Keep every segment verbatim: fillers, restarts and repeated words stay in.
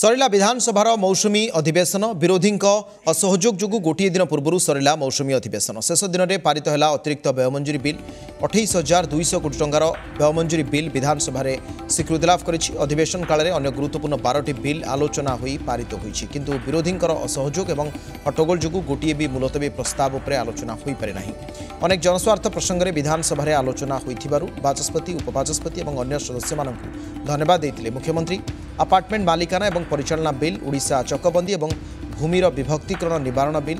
सरला विधानसभार मौसुमी अधिवेशन विरोधी असहयोग जो गोटे दिन पूर्व सरला मौसुमी अधिवेशन शेष दिन में पारित है अतिरिक्त व्ययमंजूरी बिल अठाईस हजार दुईश कोटी टंकार व्ययमंजूरी बिल विधानसभा स्वीकृति लाभ करिछि। अधिवेशन काल में अन्य गुरुत्वपूर्ण बारह बिल आलोचना होई पारित होइछि किंतु विरोधी असहयोग और हट्टगोल जो गोटे भी मुलतवी प्रस्ताव उपरे आलोचना होई पारे नाही। अनेक जनस्वार्थ प्रसंग में विधानसभा आलोचना होइथिबारु बाचस्पति उपबाचस्पति और अन्य सदस्य मानकु धन्यवाद देइतिले मुख्यमंत्री। अपार्टमेंट मालिकाना और परिचालना बिल ओडिशा चकबंदी और भूमिर विभक्तिकरण निवारण बिल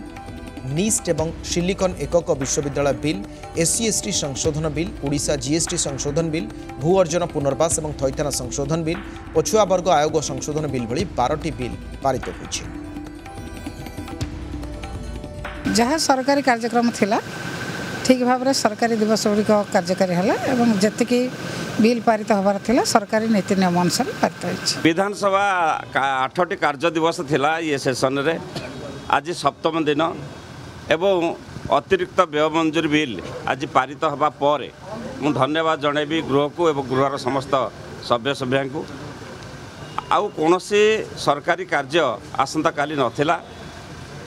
निस्ट एवं सिलिकन एकक विश्वविद्यालय बिल एससी एसटी संशोधन बिल ओडिशा जीएसटी संशोधन बिल भू अर्जन पुनर्वास और थैथान संशोधन बिल पछुआ वर्ग आयोग संशोधन बिल भली बारह बिल पारित होइछि। जहाँ सरकारी कार्यक्रम थिला ठीक भाव में सरकारी दिवस गुड़िक कार्यकारी है जीक बिल पारित होबार थिला सरकारी नीति नियम अनुसार पारित हो। विधानसभा आठटी कार्य दिवस थिला ये सेसन रे आज सप्तम दिन एवं अतिरिक्त व्यय मंजूरी बिल आज पारित होबा पर मु धन्यवाद जणेबी गृह को एवं गृहर समस्त सभ्य सभ्या को। आउ कोनोसी सरकारी कार्य आसंता काली नथिला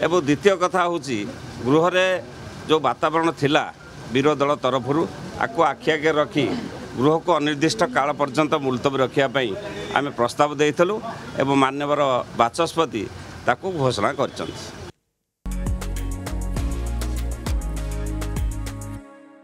एवं द्वितीय कथा होची गृह रे जो वातावरण थिला विरोधी दल तरफरु आकु आखि आगे रखी गृह को अनिर्दिष्ट काल पर्यंत मुलतवी रखापी आम प्रस्ताव देलु एवं माननीय बाचस्पति ताकू घोषणा कर।